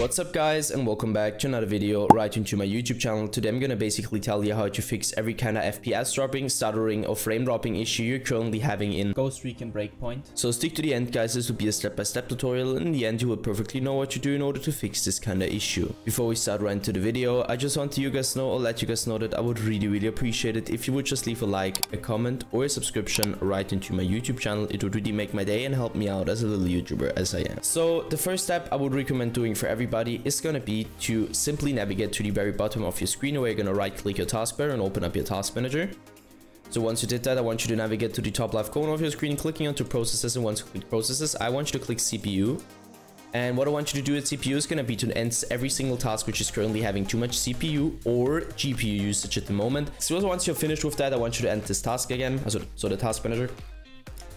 What's up guys, and welcome back to another video right into my YouTube channel. Today I'm gonna basically tell you how to fix every kind of FPS dropping, stuttering or frame dropping issue you're currently having in Ghost Recon Breakpoint. So stick to the end guys, this will be a step-by-step tutorial. In the end you will perfectly know what to do in order to fix this kind of issue. Before we start right into the video, I just want to let you guys know that I would really appreciate it if you would just leave a like, a comment or a subscription right into my YouTube channel. It would really make my day and help me out as a little YouTuber as I am. So the first step I would recommend doing for everybody is going to be to simply navigate to the very bottom of your screen, where you're going to right click your taskbar and open up your task manager. So once you did that, I want you to navigate to the top left corner of your screen, clicking onto processes, and once you click processes, I want you to click CPU. And what I want you to do at CPU is going to be to end every single task which is currently having too much CPU or GPU usage at the moment. So once you're finished with that, I want you to end this task again, so the task manager.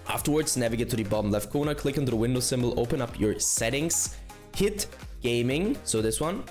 Afterwards, navigate to the bottom left corner, click onto the Windows symbol, open up your settings, hit gaming, so this one,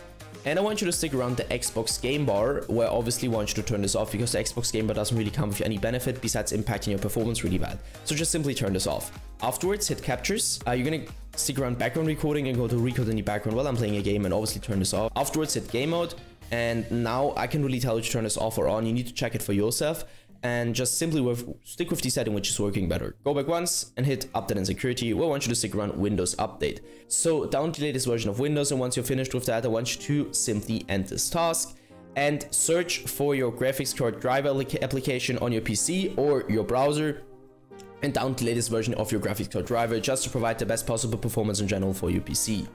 and I want you to stick around the Xbox Game Bar, where obviously I want you to turn this off because the Xbox Game Bar doesn't really come with any benefit besides impacting your performance really bad. So just simply turn this off. Afterwards, hit captures. You're gonna stick around background recording and go to record in the background while I'm playing a game, and obviously turn this off. Afterwards, hit game mode, and now I can really tell you to turn this off or on. You need to check it for yourself. And just simply stick with the setting which is working better. Go back once and hit update and security. We want you to stick around Windows update. So down to the latest version of Windows, and once you're finished with that, I want you to simply end this task and search for your graphics card driver application on your PC or your browser, and down to the latest version of your graphics card driver, just to provide the best possible performance in general for your PC.